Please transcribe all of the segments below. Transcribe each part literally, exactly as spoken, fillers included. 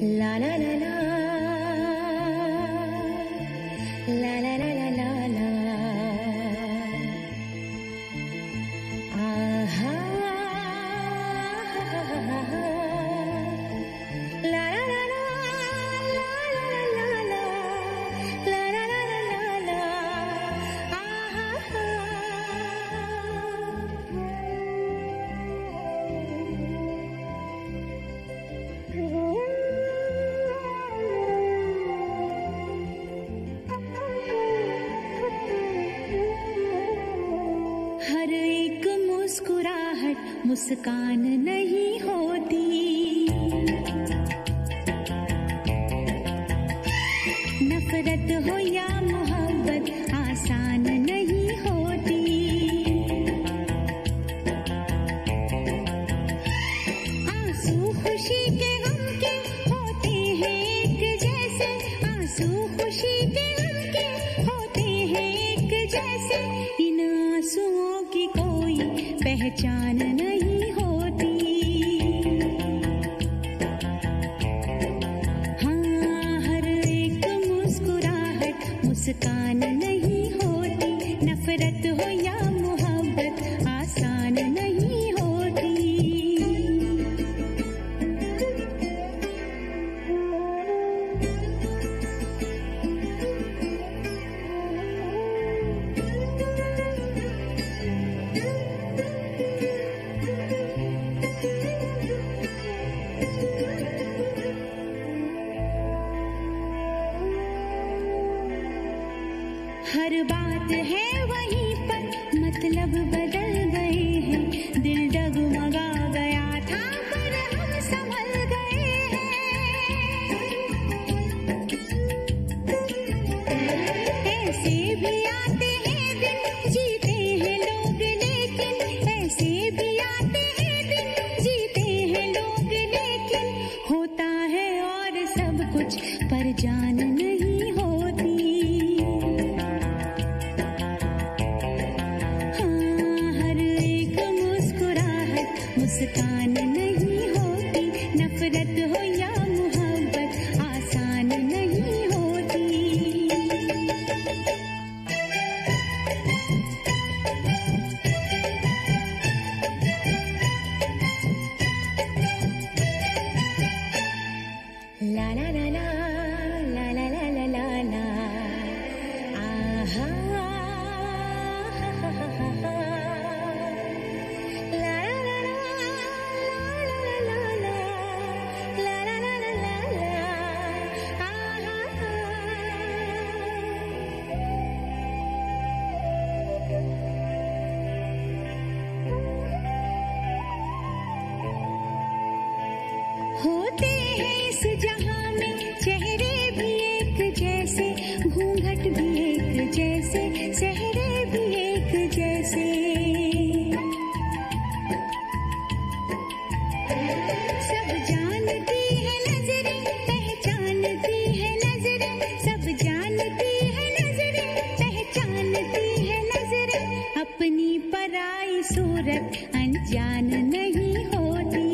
La la la la, la la la la la la. Aha, la la la la, la la la la, la la la la la. Aha. मुस्कुराहट मुस्कान नहीं होती, नफरत हो या मोहब्बत आसान नहीं होती। आंसू खुशी के गम के होते हैं एक जैसे, आंसू खुशी के गम के होते हैं एक जैसे। इन आंसुओं की कोई पहचान नहीं होती। हाँ, हर एक मुस्कुराहट मुस्कान नहीं होती, नफरत हो या मोहब्बत आसान नहीं होती। हर बात है वहीं पर, मतलब बदल गए हैं। दिल डगमगा गया था पर हम संभल गए हैं। ऐसे भी आते हैं दिन जीते हैं लोग, लेकिन ऐसे भी आते हैं दिन जीते हैं लोग, लेकिन होता है और सब कुछ पर जान नहीं होती। मुस्कान नहीं होती, नफरत हो या मोहब्बत आसान नहीं होती। ला ला ला ला, ला ला ला ला ला ला। आहा, होते हैं इस जहां में चेहरे भी एक जैसे, घूंघट भी एक जैसे, सेहरे भी एक जैसे। सब जानती है नजरें, पहचानती है नजरें, सब जानती है नजरें, पहचानती है नजरें। अपनी पराई सूरत अनजान नहीं होती।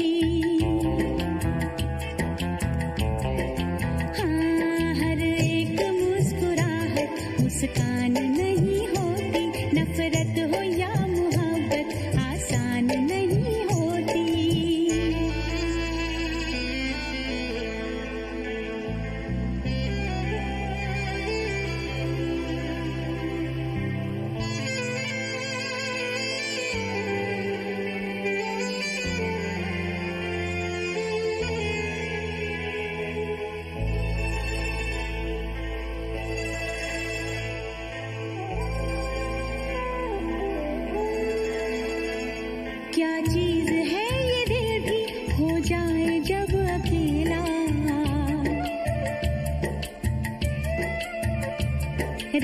मुस्कान नहीं होती, नफरत हो या मोहब्बत आसान नहीं होती। क्या चीज है ये दिल भी हो जाए जब अकेला,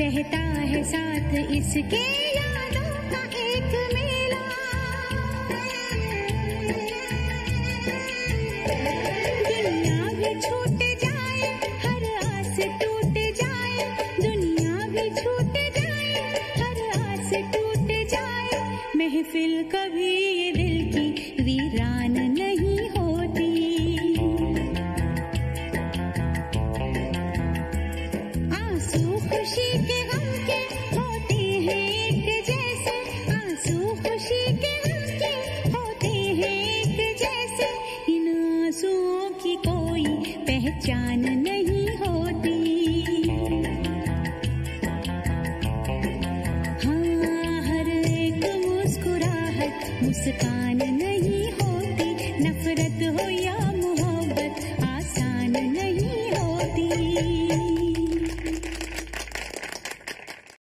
रहता है साथ इसके यादों का एक मेला। दुनिया भी छूट जाए, हर आस टूट जाए, दुनिया भी छूट जाए, हर आस टूट जाए। महफिल कभी वीरान नहीं होती। मुस्कान।